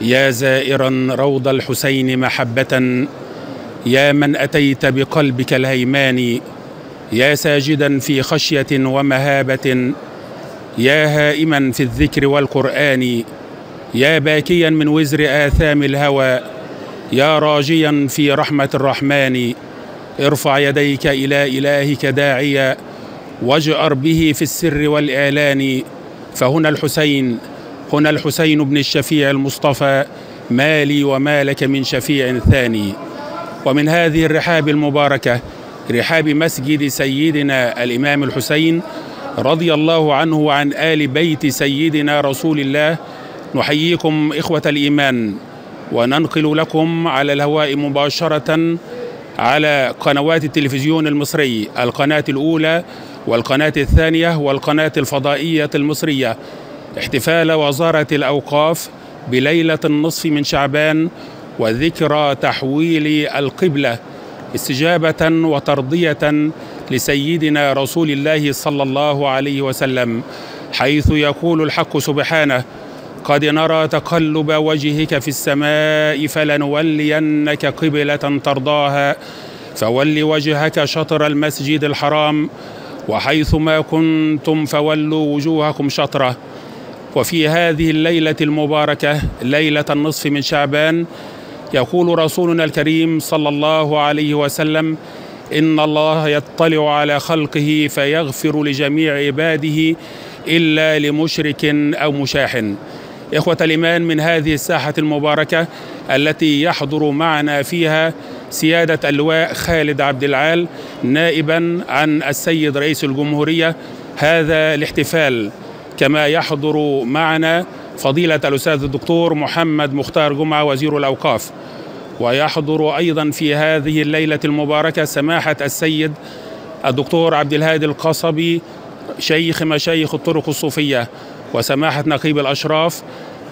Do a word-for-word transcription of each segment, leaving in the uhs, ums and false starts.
يا زائرا روض الحسين محبة، يا من أتيت بقلبك الهيمان، يا ساجدا في خشية ومهابة، يا هائما في الذكر والقرآن، يا باكيا من وزر آثام الهوى، يا راجيا في رحمة الرحمن، ارفع يديك إلى إلهك داعيا، واجأر به في السر والإعلان. فهنا الحسين، هنا الحسين بن الشفيع المصطفى، ما لي وما لك من شفيع ثاني. ومن هذه الرحاب المباركة، رحاب مسجد سيدنا الإمام الحسين رضي الله عنه وعن آل بيت سيدنا رسول الله، نحييكم إخوة الإيمان، وننقل لكم على الهواء مباشرة على قنوات التلفزيون المصري، القناة الأولى والقناة الثانية والقناة الفضائية المصرية، احتفال وزارة الأوقاف بليلة النصف من شعبان وذكرى تحويل القبلة، استجابة وترضية لسيدنا رسول الله صلى الله عليه وسلم، حيث يقول الحق سبحانه: قد نرى تقلب وجهك في السماء فلنولينك قبلة ترضاها فول وجهك شطر المسجد الحرام وحيثما كنتم فولوا وجوهكم شطرة. وفي هذه الليلة المباركة، ليلة النصف من شعبان، يقول رسولنا الكريم صلى الله عليه وسلم: إن الله يطلع على خلقه فيغفر لجميع عباده إلا لمشرك أو مشاحن. إخوة الإيمان، من هذه الساحة المباركة التي يحضر معنا فيها سيادة اللواء خالد عبد العال نائبا عن السيد رئيس الجمهورية هذا الاحتفال، كما يحضر معنا فضيلة الأستاذ الدكتور محمد مختار جمعة وزير الأوقاف، ويحضر أيضا في هذه الليلة المباركة سماحة السيد الدكتور عبد الهادي القصبي شيخ مشايخ الطرق الصوفية، وسماحة نقيب الأشراف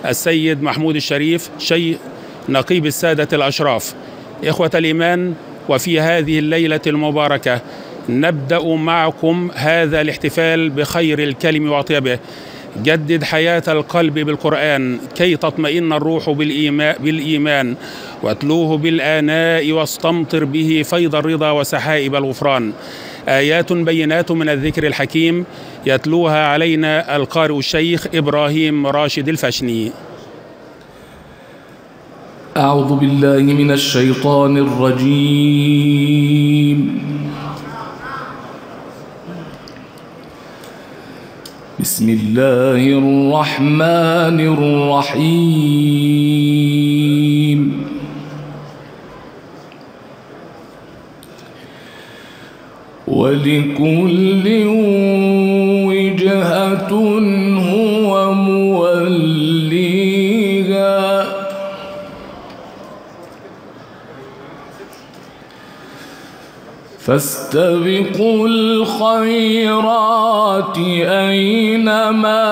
السيد محمود الشريف شيخ نقيب السادة الأشراف. إخوة الإيمان، وفي هذه الليلة المباركة نبدأ معكم هذا الاحتفال بخير الكلم وأطيبه: جدد حياة القلب بالقرآن كي تطمئن الروح بالإيمان، واتلوه بالآناء واستمطر به فيض الرضا وسحائب الغفران. آيات بينات من الذكر الحكيم يتلوها علينا القارئ الشيخ إبراهيم راشد الفشني. أعوذ بالله من الشيطان الرجيم، بسم الله الرحمن الرحيم. ولكل وجهة هو موليها فاستبقوا الخيرات أينما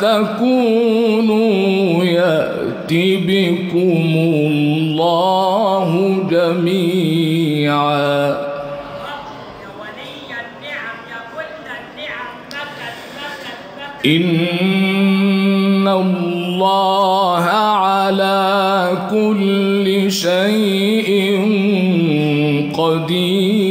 تكونوا يأتي بكم الله جميعا. إن الله على كل شيء قدير.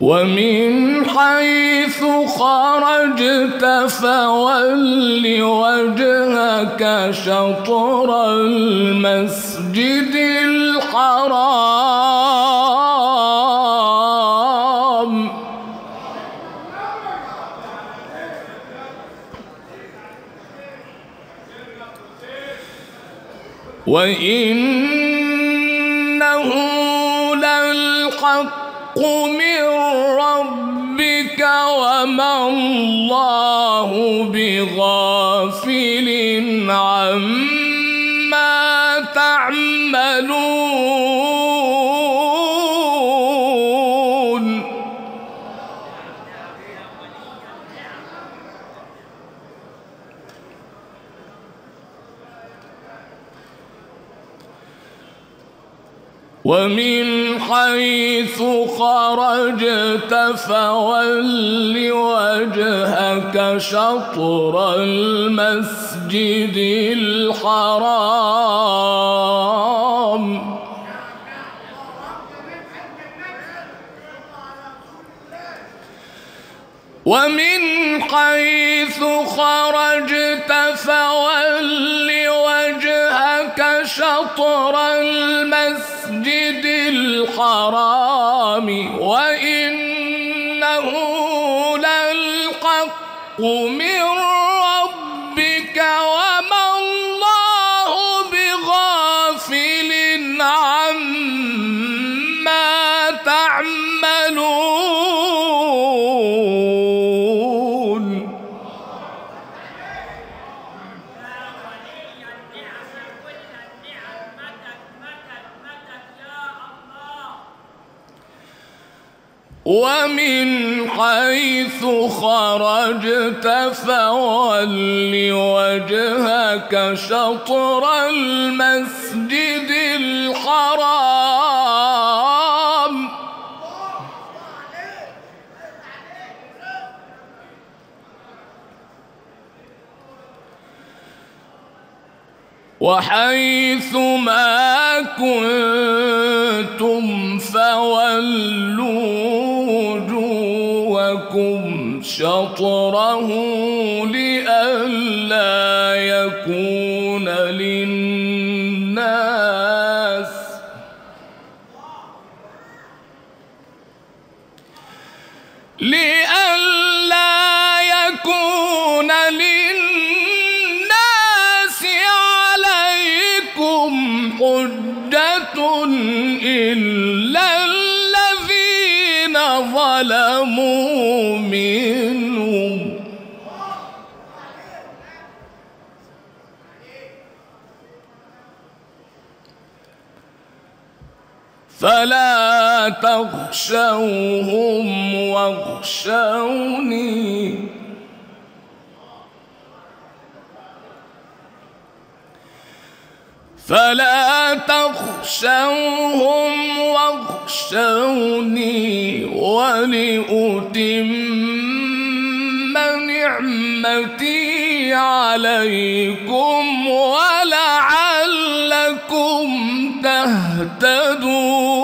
ومن حيث خرجت فول وجهك شطر المسجد الحرام وإنه للحق من ربك وما الله بغافل عما تعملون. ومن حيث خرجت فول وجهك شطر المسجد الحرام ومن حيث خرجت فول وجهك شطر المسجد الحرام وإنه للحق من ربك وما الله بغافل عما تعملون. ومن حيث خرجت فول وجهك شطر المسجد الحرام وحيث ما كنتم فولوا وجوهكم شطره لئلا يكون للناس لئلا يكون للناس عليكم حجة إلا الذين ظلموا منهم فلا تخشوهم واخشوني فلا تخشوهم واخشوني ولأتم نعمتي عليكم ولعلكم تهتدون.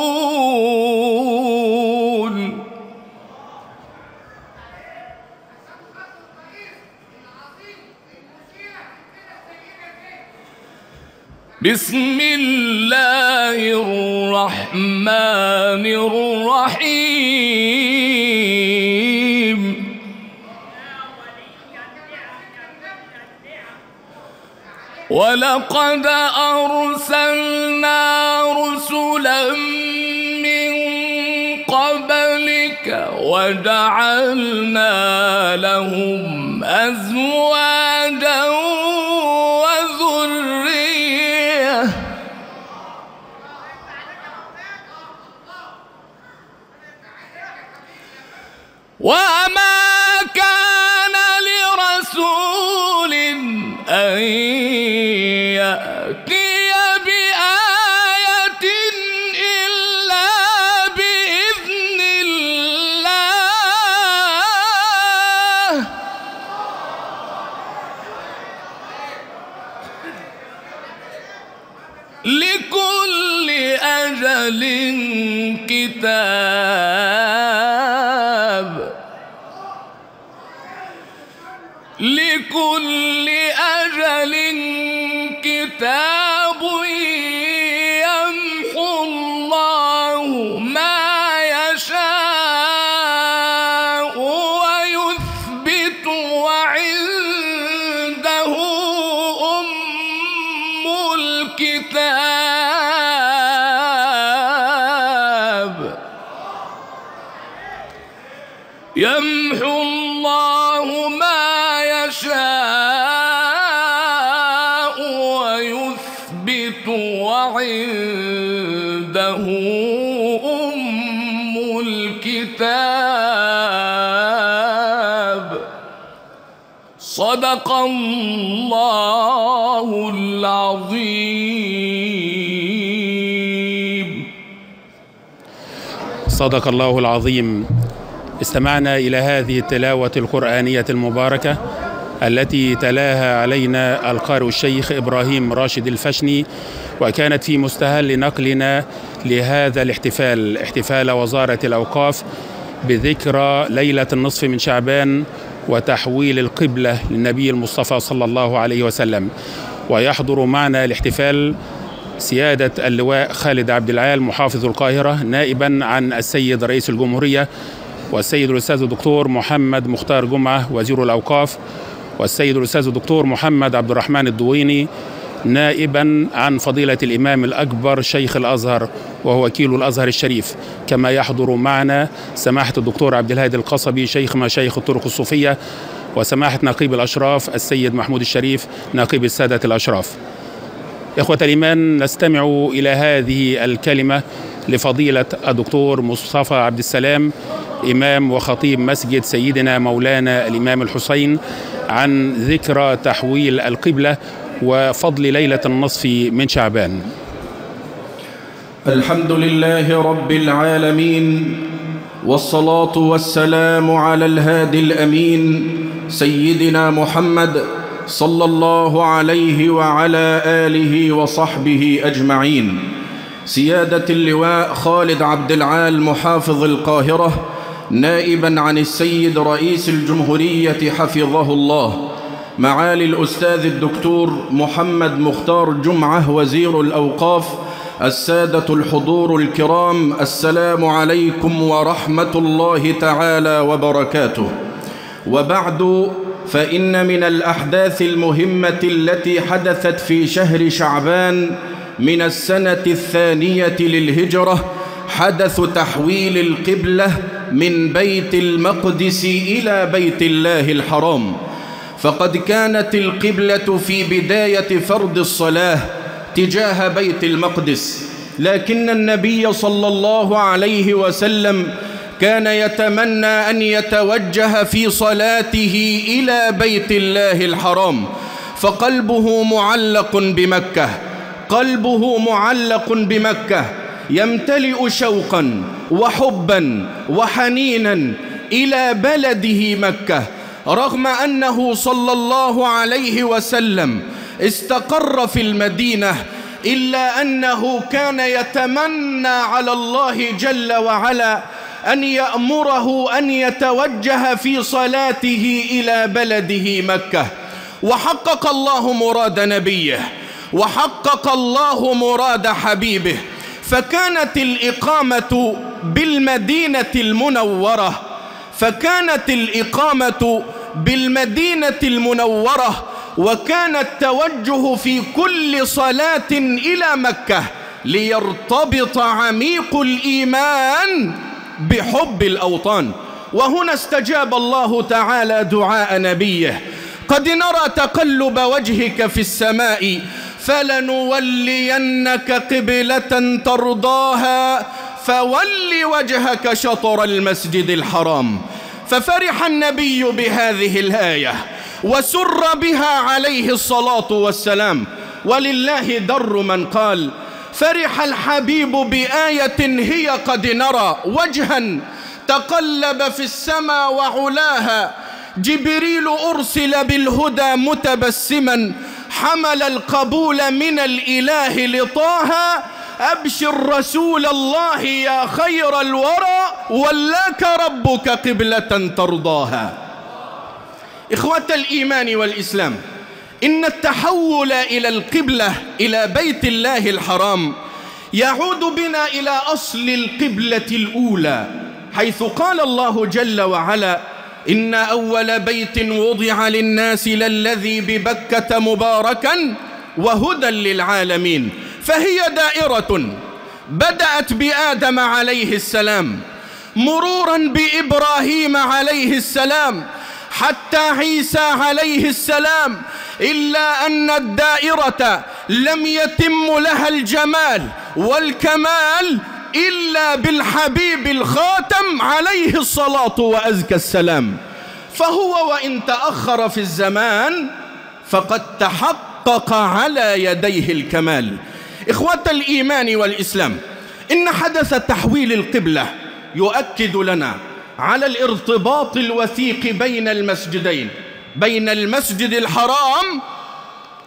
بسم الله الرحمن الرحيم ولقد أرسلنا رسلا من قبلك وجعلنا لهم أزواجا وما كان لرسول أن يأتي بآية إلا بإذن الله لكل أجل كتاب لكل أجل كتاب يمحو الله ما يشاء ويثبت وعنده أم الكتاب يمحو الله ما يشاء ويثبت وعنده أم الكتاب صدق الله العظيم. صدق الله العظيم. استمعنا إلى هذه التلاوة القرآنية المباركة التي تلاها علينا القارئ الشيخ إبراهيم راشد الفشني، وكانت في مستهل نقلنا لهذا الاحتفال، احتفال وزارة الأوقاف بذكرى ليلة النصف من شعبان وتحويل القبلة للنبي المصطفى صلى الله عليه وسلم. ويحضر معنا الاحتفال سيادة اللواء خالد عبد العال محافظ القاهرة نائبا عن السيد رئيس الجمهورية، والسيد الأستاذ الدكتور محمد مختار جمعة وزير الأوقاف، والسيد الأستاذ الدكتور محمد عبد الرحمن الدويني نائبا عن فضيلة الإمام الأكبر شيخ الأزهر وهو وكيل الأزهر الشريف. كما يحضر معنا سماحة الدكتور عبد الهادي القصبي شيخ مشايخ الطرق الصوفية، وسماحة نقيب الأشراف السيد محمود الشريف نقيب السادة الأشراف. إخوة الإيمان، نستمع إلى هذه الكلمة لفضيلة الدكتور مصطفى عبد السلام إمام وخطيب مسجد سيدنا مولانا الإمام الحسين عن ذكرى تحويل القبلة وفضل ليلة النصف من شعبان. الحمد لله رب العالمين، والصلاة والسلام على الهادي الأمين سيدنا محمد صلى الله عليه وعلى آله وصحبه أجمعين. سيادة اللواء خالد عبد العال محافظ القاهرة نائباً عن السيد رئيس الجمهورية حفظه الله، معالي الأستاذ الدكتور محمد مختار جمعة وزير الأوقاف، السادة الحضور الكرام، السلام عليكم ورحمة الله تعالى وبركاته. وبعد، فإن من الأحداث المهمة التي حدثت في شهر شعبان من السنة الثانية للهجرة حدث تحويل القبلة من بيت المقدس إلى بيت الله الحرام. فقد كانت القبلة في بداية فرض الصلاة تجاه بيت المقدس، لكن النبي صلى الله عليه وسلم كان يتمنى أن يتوجه في صلاته إلى بيت الله الحرام، فقلبه معلق بمكة، قلبه معلق بمكة، يمتلئ شوقا وحبا وحنينا إلى بلده مكة، رغم أنه صلى الله عليه وسلم استقر في المدينة، إلا أنه كان يتمنى على الله جل وعلا أن يأمره أن يتوجه في صلاته إلى بلده مكة. وحقق الله مراد نبيه، وحقق الله مراد حبيبه، فكانت الإقامة بالمدينة المنورة، فكانت الإقامة بالمدينة المنورة، وكان التوجه في كل صلاة إلى مكة ليرتبط عميق الإيمان بحب الأوطان. وهنا استجاب الله تعالى دعاء نبيه: قد نرى تقلب وجهك في السماء فلنولينك قبلة ترضاها فول وجهك شطر المسجد الحرام. ففرح النبي بهذه الآية وسر بها عليه الصلاة والسلام، ولله در من قال: فرح الحبيب بآية هي قد نرى وجها تقلب في السماء وعلاها، جبريل أرسل بالهدى متبسما، حمل القبول من الإله لطه، أبشر رسول الله يا خير الورى ولاك ربك قبلة ترضاها. إخوة الإيمان والإسلام، إن التحول إلى القبلة إلى بيت الله الحرام يعود بنا إلى أصل القبلة الأولى، حيث قال الله جل وعلا: إن أول بيت وضع للناس للذي ببكة مباركا وهدى للعالمين. فهي دائرة بدأت بآدم عليه السلام، مرورا بإبراهيم عليه السلام، حتى عيسى عليه السلام، إلا أن الدائرة لم يتم لها الجمال والكمال إلا بالحبيب الخاتم عليه الصلاة وأزكى السلام. فهو وإن تأخر في الزمان فقد تحقق على يديه الكمال. إخوة الإيمان والإسلام، إن حدث تحويل القبلة يؤكد لنا على الارتباط الوثيق بين المسجدين، بين المسجد الحرام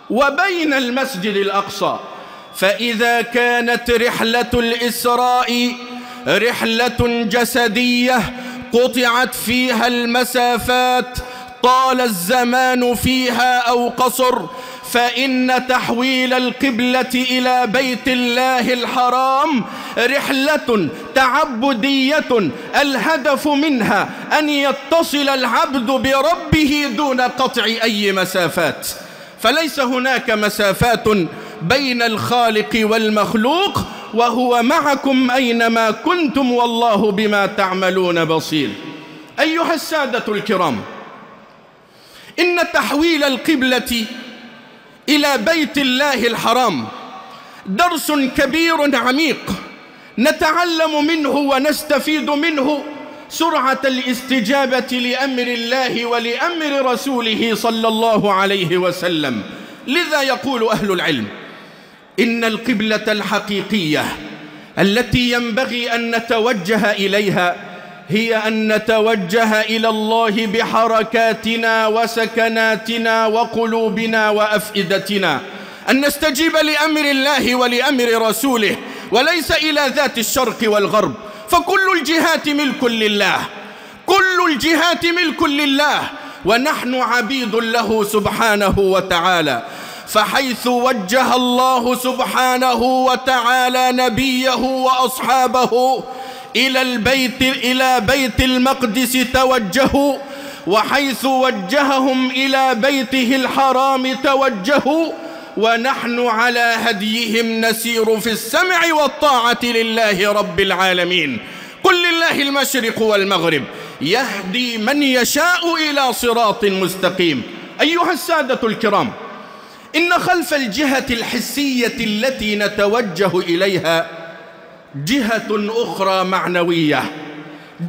وبين المسجد الأقصى. فإذا كانت رحلة الإسراء رحلة جسدية قطعت فيها المسافات، طال الزمان فيها أو قصر، فإن تحويل القبلة إلى بيت الله الحرام رحلة تعبدية الهدف منها أن يتصل العبد بربه دون قطع أي مسافات. فليس هناك مسافات بين الخالق والمخلوق، وهو معكم أينما كنتم والله بما تعملون بصير. أيها السادة الكرام، إن تحويل القبلة إلى بيت الله الحرام درس كبير عميق نتعلم منه ونستفيد منه سرعة الاستجابة لأمر الله ولأمر رسوله صلى الله عليه وسلم. لذا يقول أهل العلم إن القبلة الحقيقية التي ينبغي أن نتوجه إليها هي أن نتوجه إلى الله بحركاتنا وسكناتنا وقلوبنا وأفئدتنا، أن نستجيب لأمر الله ولأمر رسوله، وليس إلى ذات الشرق والغرب. فكل الجهات ملك لله، كل الجهات ملك لله، ونحن عبيد له سبحانه وتعالى. فحيث وجه الله سبحانه وتعالى نبيه وأصحابه إلى البيت إلى بيت المقدس توجهوا، وحيث وجههم إلى بيته الحرام توجهوا، ونحن على هديهم نسير في السمع والطاعة لله رب العالمين. قل لله المشرق والمغرب يهدي من يشاء إلى صراط مستقيم. أيها السادة الكرام، إن خلف الجهة الحسية التي نتوجه إليها جهة أخرى معنوية،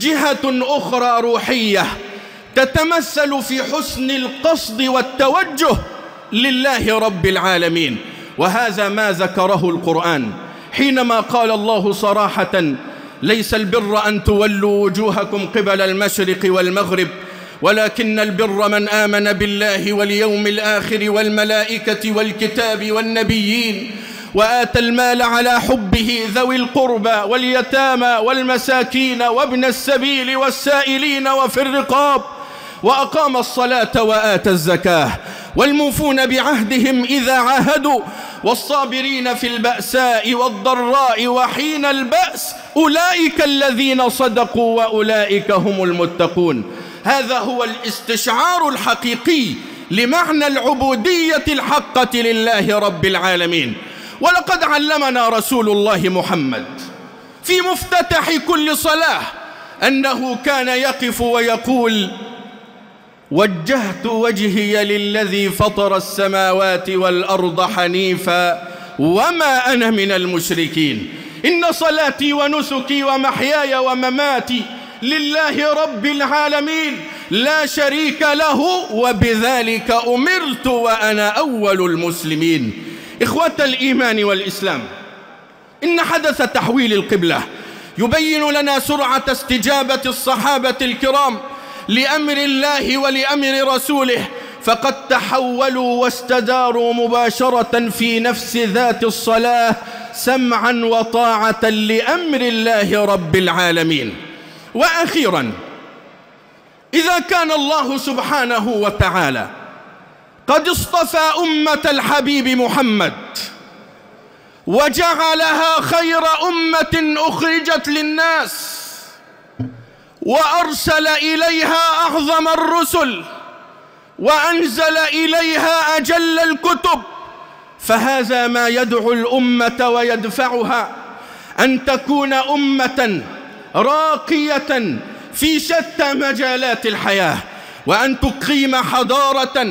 جهة أخرى روحية، تتمثل في حسن القصد والتوجه لله رب العالمين. وهذا ما ذكره القرآن حينما قال الله صراحة: ليس البر أن تولوا وجوهكم قبل المشرق والمغرب ولكن البر من آمن بالله واليوم الآخر والملائكة والكتاب والنبيين وآتى المال على حبه ذوي القربى واليتامى والمساكين وابن السبيل والسائلين وفي الرقاب وأقام الصلاة وآتى الزكاة والموفون بعهدهم إذا عاهدوا والصابرين في البأساء والضراء وحين البأس أولئك الذين صدقوا وأولئك هم المتقون. هذا هو الاستشعار الحقيقي لمعنى العبودية الحقة لله رب العالمين. ولقد علمنا رسول الله محمد في مفتتح كل صلاة أنه كان يقف ويقول: وجهت وجهي للذي فطر السماوات والأرض حنيفا وما أنا من المشركين، إن صلاتي ونسكي ومحياي ومماتي لله رب العالمين لا شريك له وبذلك أمرت وأنا أول المسلمين. إخوة الإيمان والإسلام، إن حدث تحويل القبلة يبين لنا سرعة استجابة الصحابة الكرام لأمر الله ولأمر رسوله، فقد تحولوا واستداروا مباشرة في نفس ذات الصلاة سمعا وطاعة لأمر الله رب العالمين. وأخيرا، إذا كان الله سبحانه وتعالى قد اصطفى أمة الحبيب محمد وجعلها خير أمة أخرجت للناس وأرسل إليها أعظم الرسل وأنزل إليها أجل الكتب، فهذا ما يدعو الأمة ويدفعها أن تكون أمة راقية في شتى مجالات الحياة، وأن تقيم حضارة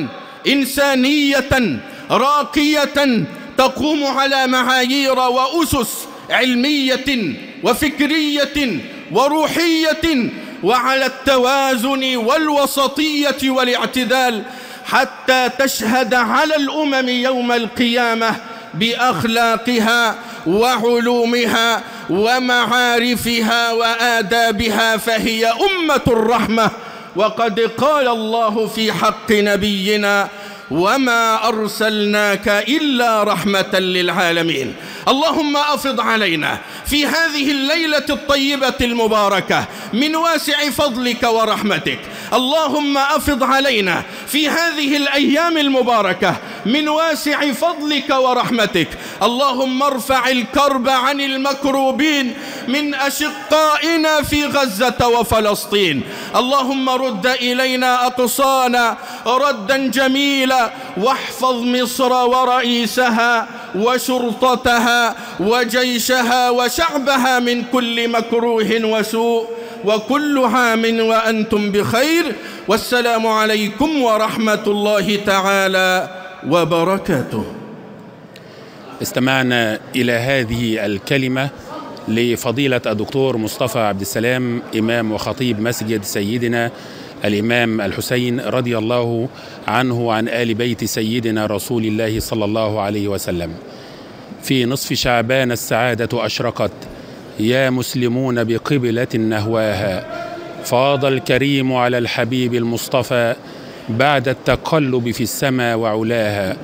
إنسانية راقية تقوم على معايير وأسس علمية وفكرية وروحية وعلى التوازن والوسطية والاعتدال، حتى تشهد على الأمم يوم القيامة بأخلاقها وعلومها ومعارفها وآدابها، فهي أمة الرحمة. وقد قال الله في حق نبينا: وما أرسلناك إلا رحمة للعالمين. اللهم أفض علينا في هذه الليلة الطيبة المباركة من واسع فضلك ورحمتك. اللهم أفض علينا في هذه الأيام المباركة من واسع فضلك ورحمتك. اللهم ارفع الكرب عن المكروبين من أشقائنا في غزة وفلسطين. اللهم رد إلينا أقصانا ردا جميلا، واحفظ مصر ورئيسها وشرطتها وجيشها وشعبها من كل مكروه وسوء، وكل عام وأنتم بخير، والسلام عليكم ورحمة الله تعالى وبركاته. استمعنا إلى هذه الكلمة لفضيلة الدكتور مصطفى عبد السلام، إمام وخطيب مسجد سيدنا الإمام الحسين رضي الله عنه وعن آل بيت سيدنا رسول الله صلى الله عليه وسلم. في نصف شعبان السعادة أشرقت، يا مسلمون بقبلة نهواها، فاض الكريم على الحبيب المصطفى بعد التقلب في السماء وعلاها،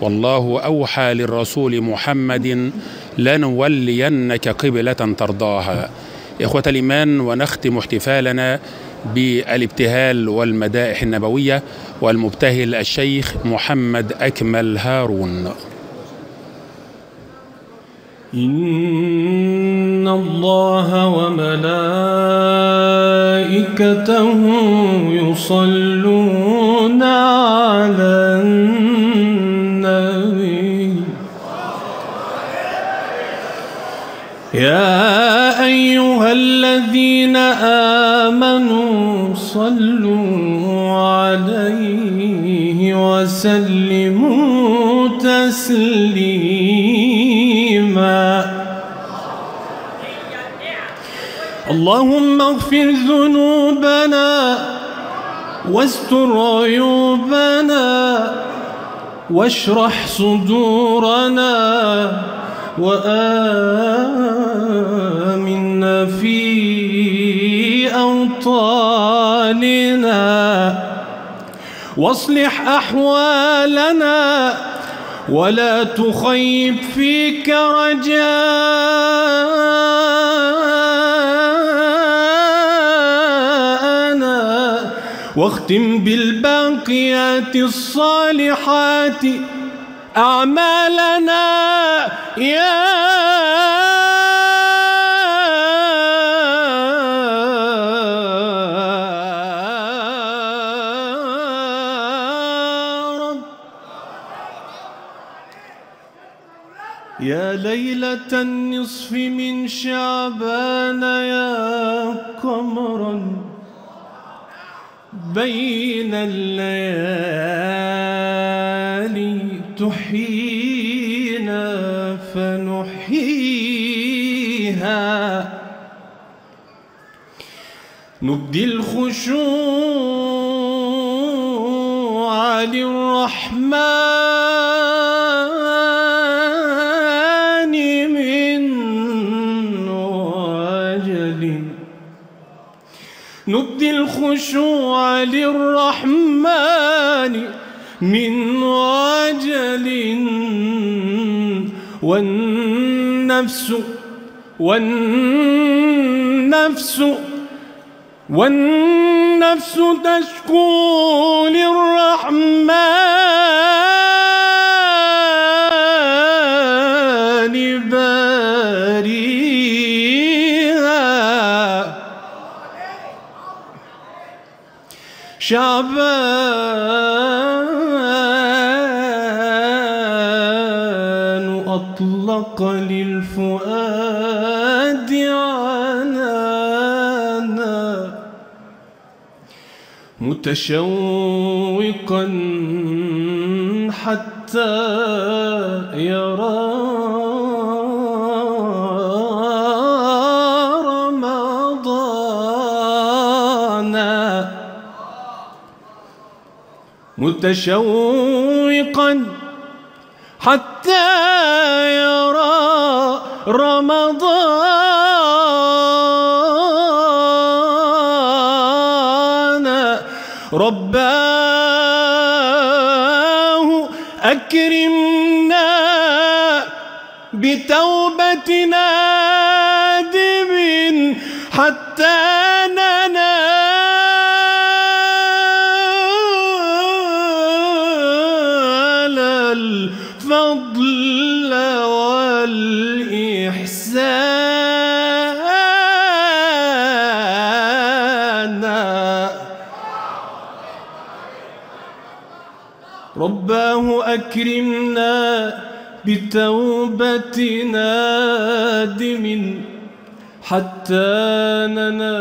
والله أوحى للرسول محمد لنولينك قبلة ترضاها. إخوة الإيمان، ونختم احتفالنا بالابتهال والمدائح النبوية والمبتهل الشيخ محمد أكمل هارون. إن الله وملائكته يصلون على النبي يا أيها الذين آمنوا صلوا عليه وسلموا تسليما. اللهم اغفر ذنوبنا واستر عيوبنا واشرح صدورنا وآمنا في أوطاننا واصلح أحوالنا ولا تخيب فيك رجاءنا، واختم بالباقيات الصالحات أعمالنا يا رب. يا ليلة النصف من شعبان يا قمرا بين الليالي تحيينا فنحييها، نبدي الخشوع للرحمن من وجل، نبدي الخشوع للرحمن من وجل، والنفس والنفس والنفس تشكو للرحمن باريها. شعبان أطلق للفؤاد عنانا متشوقا حتى يرى رمضانا، متشوقا حتى يرى رمضان رباه أكرمنا بتوبة نادم حتى ننال الفضل والإحسان. رباه أكرمنا بتوبة نادم حتى ننال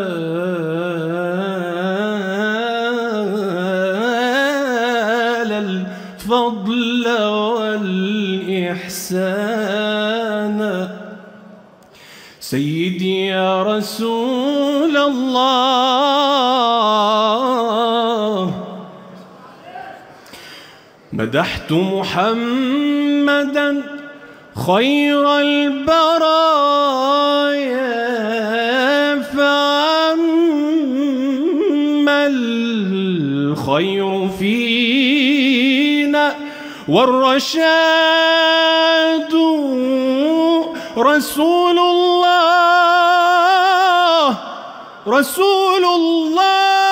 الفضل والإحسان. سيدي يا رسول الله مدحت محمدا خير البرايا فعما الخير فينا والرشاد رسول الله رسول الله.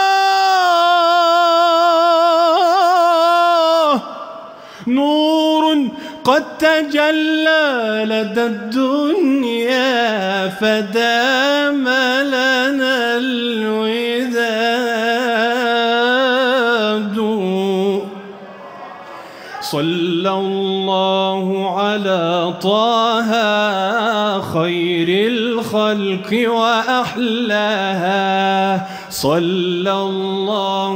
نور قد تجلى لدى الدنيا فدام لنا الوداد. صلى الله على طه خير الخلق وأحلاها. صلى الله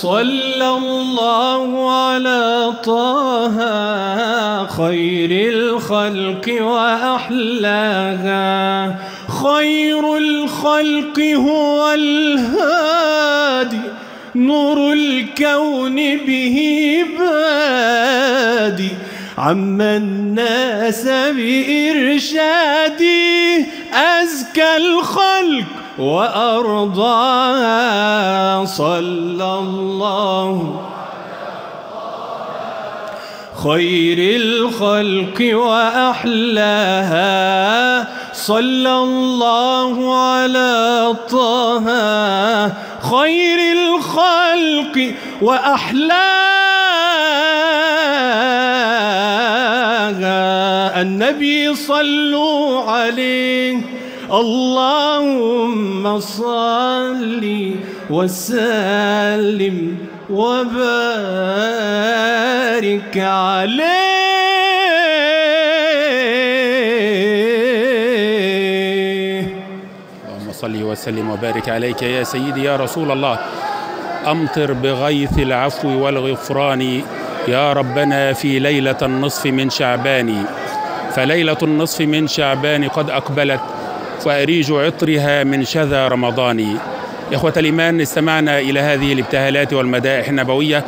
صلى الله على طه خير الخلق وأحلاها. خير الخلق هو الهادي نور الكون به بادي عم الناس بإرشادي أزكى الخلق وأرضاها. صلى الله خير الخلق وأحلاها. صلى الله على طه خير الخلق وأحلاها. النبي صلوا عليه اللهم صل وسلم وبارك عليه. اللهم صل وسلم وبارك عليك يا سيدي يا رسول الله. أمطر بغيث العفو والغفران يا ربنا في ليلة النصف من شعبان، فليلة النصف من شعبان قد أقبلت وأريج عطرها من شذا رمضان. إخوة الإيمان، استمعنا إلى هذه الابتهالات والمدائح النبوية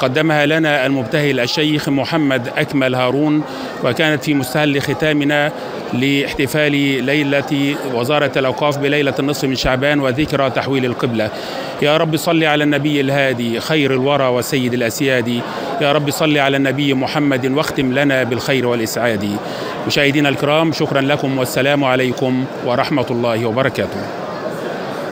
قدمها لنا المبتهل الشيخ محمد أكمل هارون، وكانت في مستهل ختامنا لاحتفال ليلة وزارة الأوقاف بليلة النصف من شعبان وذكرى تحويل القبلة. يا رب صل على النبي الهادي خير الورى وسيد الأسياد. يا رب صل على النبي محمد واختم لنا بالخير والإسعاد. مشاهدينا الكرام، شكرا لكم والسلام عليكم ورحمة الله وبركاته.